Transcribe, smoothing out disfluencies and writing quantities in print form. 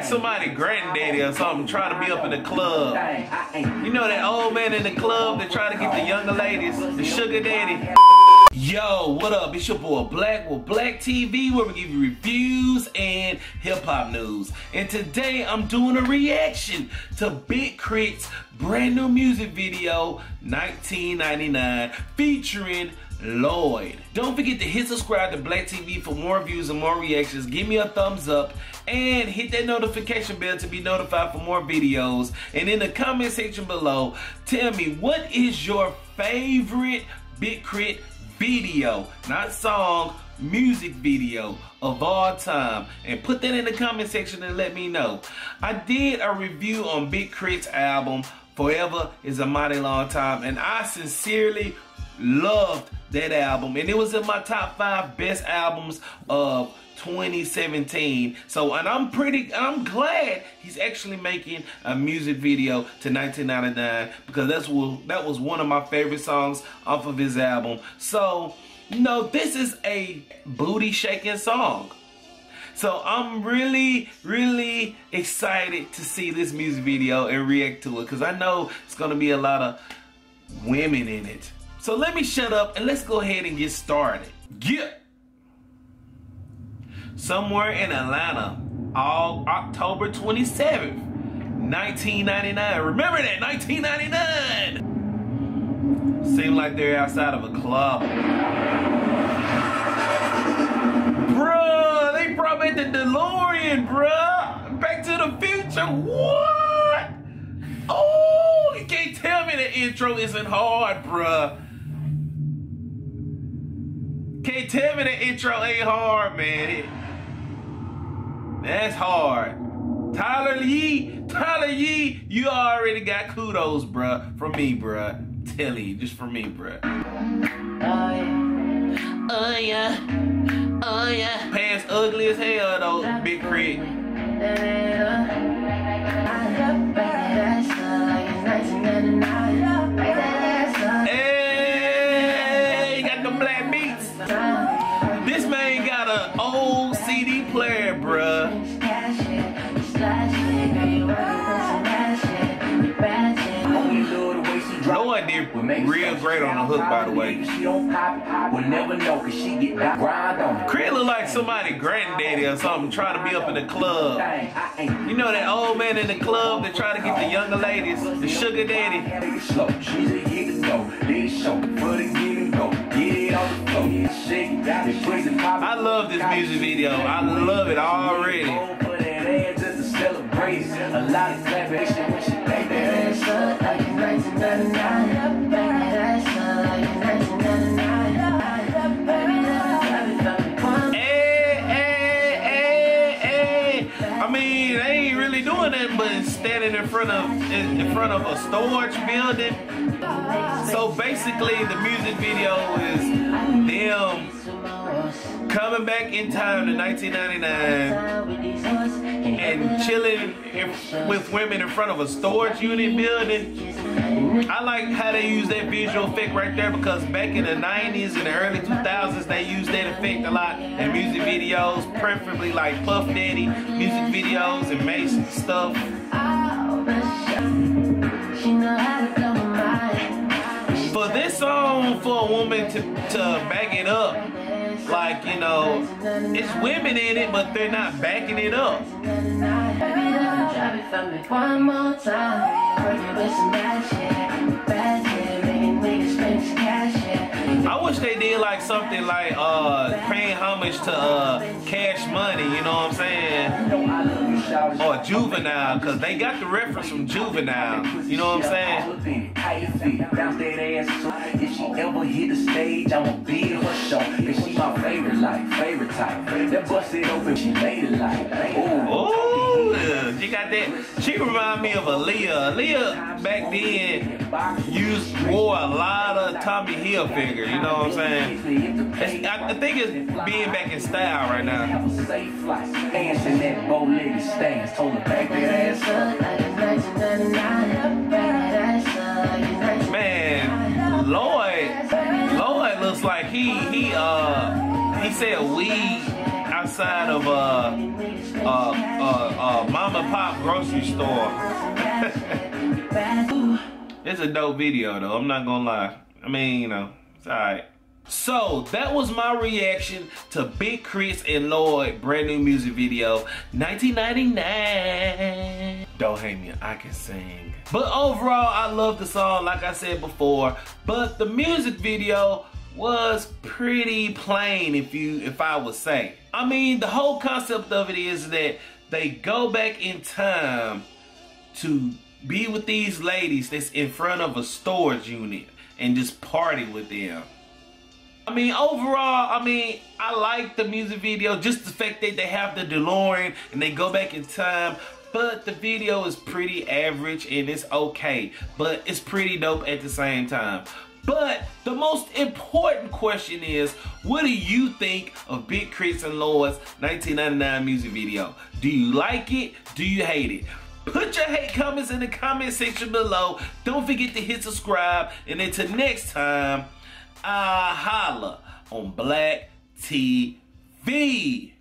like somebody granddaddy or something trying to be up in the club. You know that old man in the club that trying to get the younger ladies, the sugar daddy. Yo, what up? It's your boy Black with Black TV, where we give you reviews and hip-hop news. And today I'm doing a reaction to Big K.R.I.T.'s brand new music video, 1999, featuring Lloyd. Don't forget to hit subscribe to Black TV for more reviews and more reactions. Give me a thumbs up and hit that notification bell to be notified for more videos. And in the comment section below, tell me, what is your favorite Big K.R.I.T. video, not song, music video of all time? And put that in the comment section and let me know. I did a review on Big K.R.I.T.'s album, 4eva Is A Mighty Long Time, and I sincerely loved that album, and it was in my top 5 best albums of 2017. So, and I'm glad he's actually making a music video to 1999, because that was one of my favorite songs off of his album. So, you know, this is a booty shaking song. So I'm really excited to see this music video and react to it, because I know it's gonna be a lot of women in it. So let me shut up and let's go ahead and get started. Yeah. Somewhere in Atlanta, all October 27th, 1999. Remember that, 1999. Seems like they're outside of a club. Bruh, they probably at the DeLorean, bruh. Back to the Future, what? Oh, you can't tell me the intro isn't hard, bruh. Can't tell me the intro ain't hard, man. That's hard. Tyler Yee, you already got kudos, bruh. From me, bruh. Tell you, just from me, bruh. Oh yeah, oh yeah. Pants ugly as hell though, Big K.R.I.T. Hey, got the black beats. This man got an old CD player, bruh. Lloyd did real great on the hook, by the way. K.R.I.T. look like somebody granddaddy or something trying to be up in the club. You know that old man in the club that trying to get the younger ladies, the sugar daddy. I love this music video. I love it already. I mean, they ain't really doing that, but standing in front of a storage building. So basically, the music video is them coming back in time to 1999 and chilling with women in front of a storage unit building. I like how they use that visual effect right there, because back in the 90s and the early 2000s, they used that effect a lot in music videos, preferably like Puff Daddy music videos and Mase stuff. For this song, for a woman to back it up, like, you know, it's women in it, but they're not backing it up. I wish they did like something like paying homage to Cash Money, you know what I'm saying? Or Juvenile, because they got the reference from Juvenile, you know what I'm saying? If she ever hit the stage, I'ma be her show. Cause she my favorite, like, favorite type. That bust it open, she made it like, ooh, she got that. She remind me of Aaliyah. Aaliyah back then wore a lot of Tommy Hilfiger, you know what I'm saying? It's, I think it's being back in style right now. Man, Lloyd looks like he said weed. outside of a mom and pop grocery store. It's a dope video though, I'm not gonna lie. I mean, you know, it's alright. So that was my reaction to Big K.R.I.T. and Lloyd brand new music video 1999. Don't hate me, I can sing. But overall, I love the song like I said before, but the music video was pretty plain if I would say. I mean, the whole concept of it is that they go back in time to be with these ladies that's in front of a storage unit and just party with them. I mean, overall, I mean, I like the music video, just the fact that they have the DeLorean and they go back in time, but the video is pretty average and it's okay, but it's pretty dope at the same time. But the most important question is, what do you think of Big K.R.I.T. and Lloyd's 1999 music video? Do you like it? Do you hate it? Put your hate comments in the comment section below. Don't forget to hit subscribe, and until next time, I holla on Black TV.